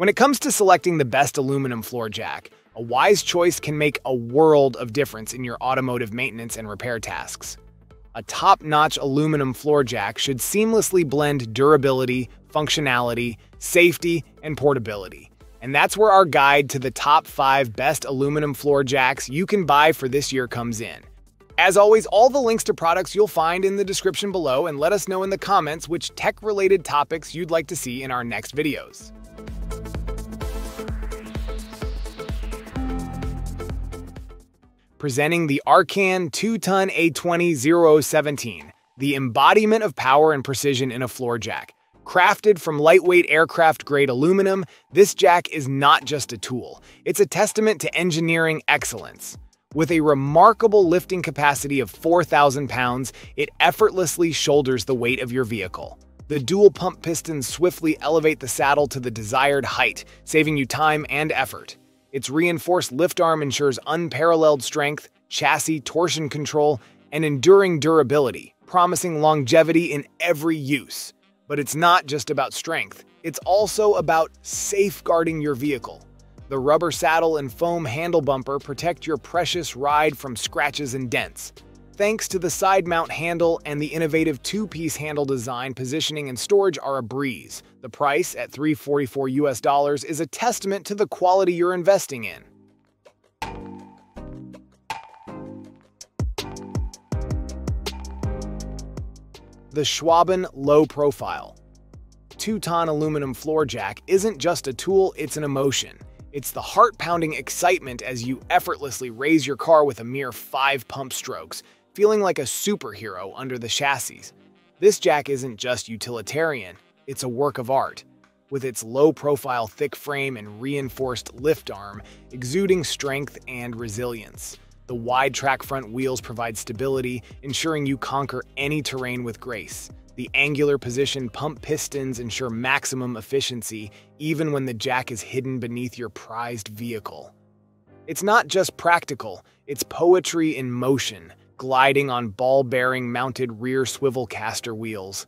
When it comes to selecting the best aluminum floor jack, a wise choice can make a world of difference in your automotive maintenance and repair tasks. A top-notch aluminum floor jack should seamlessly blend durability, functionality, safety, and portability. And that's where our guide to the top 5 best aluminum floor jacks you can buy for this year comes in. As always, all the links to products you'll find in the description below, and let us know in the comments which tech-related topics you'd like to see in our next videos. Presenting the Arcan 2-ton A20017, the embodiment of power and precision in a floor jack. Crafted from lightweight aircraft-grade aluminum, this jack is not just a tool. It's a testament to engineering excellence. With a remarkable lifting capacity of 4,000 pounds, it effortlessly shoulders the weight of your vehicle. The dual pump pistons swiftly elevate the saddle to the desired height, saving you time and effort. Its reinforced lift arm ensures unparalleled strength, chassis torsion control, and enduring durability, promising longevity in every use. But it's not just about strength, it's also about safeguarding your vehicle. The rubber saddle and foam handle bumper protect your precious ride from scratches and dents. Thanks to the side mount handle and the innovative two-piece handle design, positioning and storage are a breeze. The price at $344 is a testament to the quality you're investing in. The Schwaben Low Profile Two-ton aluminum floor jack isn't just a tool, it's an emotion. It's the heart-pounding excitement as you effortlessly raise your car with a mere 5 pump strokes, feeling like a superhero under the chassis. This jack isn't just utilitarian, it's a work of art. With its low-profile thick frame and reinforced lift arm, exuding strength and resilience. The wide track front wheels provide stability, ensuring you conquer any terrain with grace. The angular position pump pistons ensure maximum efficiency, even when the jack is hidden beneath your prized vehicle. It's not just practical, it's poetry in motion, gliding on ball-bearing mounted rear swivel caster wheels.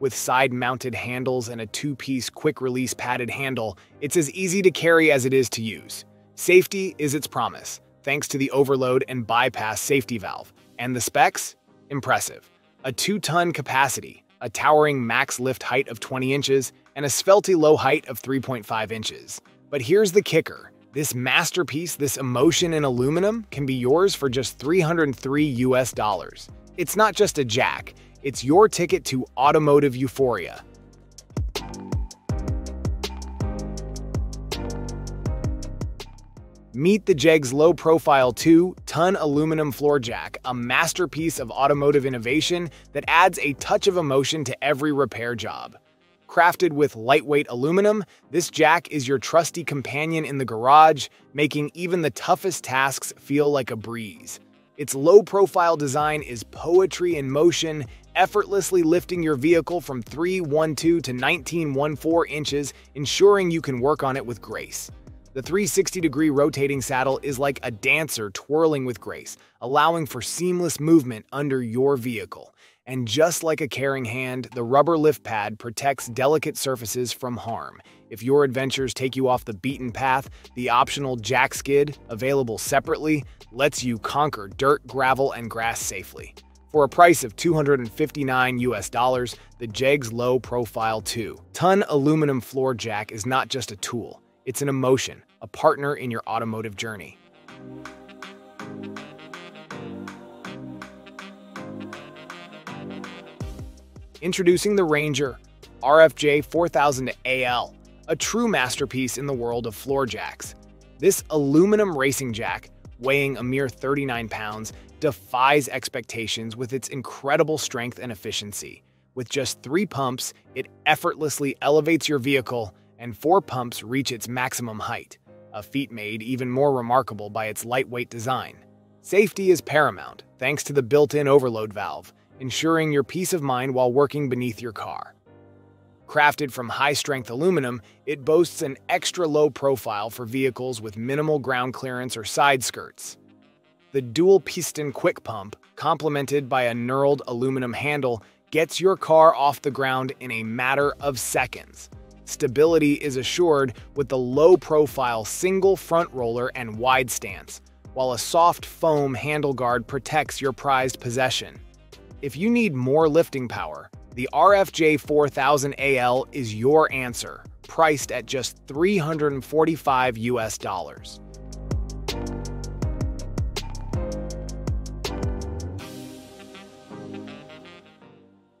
With side-mounted handles and a two-piece quick-release padded handle, it's as easy to carry as it is to use. Safety is its promise, thanks to the overload and bypass safety valve. And the specs? Impressive. A 2-ton capacity, a towering max lift height of 20 inches, and a svelte low height of 3.5 inches. But here's the kicker. This masterpiece, this emotion in aluminum, can be yours for just $303. It's not just a jack, it's your ticket to automotive euphoria. Meet the Jegs Low Profile 2-ton aluminum floor jack, a masterpiece of automotive innovation that adds a touch of emotion to every repair job. Crafted with lightweight aluminum, this jack is your trusty companion in the garage, making even the toughest tasks feel like a breeze. Its low-profile design is poetry in motion, effortlessly lifting your vehicle from 3.12 to 19.14 inches, ensuring you can work on it with grace. The 360-degree rotating saddle is like a dancer twirling with grace, allowing for seamless movement under your vehicle. And just like a caring hand, the rubber lift pad protects delicate surfaces from harm. If your adventures take you off the beaten path, the optional jack skid, available separately, lets you conquer dirt, gravel, and grass safely. For a price of $259, the Jegs Low Profile 2-ton aluminum floor jack is not just a tool, it's an emotion, a partner in your automotive journey. Introducing the Ranger RFJ4000AL, a true masterpiece in the world of floor jacks. This aluminum racing jack, weighing a mere 39 pounds, defies expectations with its incredible strength and efficiency. With just 3 pumps, it effortlessly elevates your vehicle, and 4 pumps reach its maximum height, a feat made even more remarkable by its lightweight design. Safety is paramount, thanks to the built-in overload valve, ensuring your peace of mind while working beneath your car. Crafted from high-strength aluminum, it boasts an extra-low profile for vehicles with minimal ground clearance or side skirts. The dual-piston quick pump, complemented by a knurled aluminum handle, gets your car off the ground in a matter of seconds. Stability is assured with the low-profile single front roller and wide stance, while a soft foam handle guard protects your prized possession. If you need more lifting power, the RFJ4000AL is your answer, priced at just $345 US.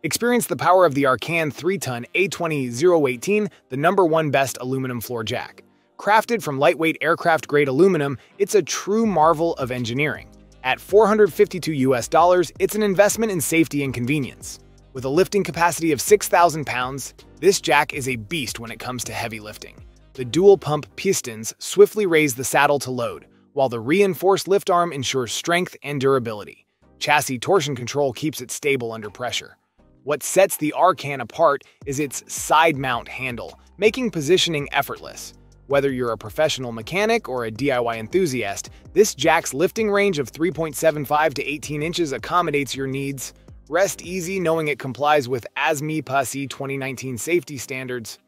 Experience the power of the Arcan 3-ton A20018, the #1 best aluminum floor jack. Crafted from lightweight aircraft-grade aluminum, it's a true marvel of engineering. At $452 US, it's an investment in safety and convenience. With a lifting capacity of 6,000 pounds, this jack is a beast when it comes to heavy lifting. The dual-pump pistons swiftly raise the saddle to load, while the reinforced lift arm ensures strength and durability. Chassis torsion control keeps it stable under pressure. What sets the Arcan apart is its side-mount handle, making positioning effortless. Whether you're a professional mechanic or a DIY enthusiast, this jack's lifting range of 3.75 to 18 inches accommodates your needs. Rest easy knowing it complies with ASME PSC 2019 safety standards.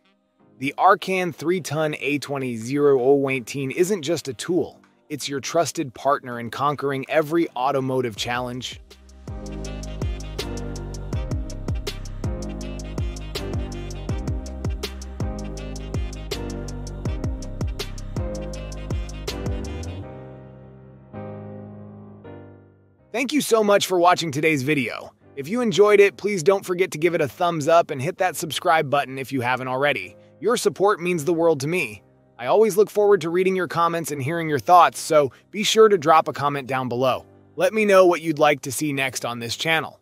The Arcan 3-ton A20018 isn't just a tool, it's your trusted partner in conquering every automotive challenge. Thank you so much for watching today's video. If you enjoyed it, please don't forget to give it a thumbs up and hit that subscribe button if you haven't already. Your support means the world to me. I always look forward to reading your comments and hearing your thoughts, so be sure to drop a comment down below. Let me know what you'd like to see next on this channel.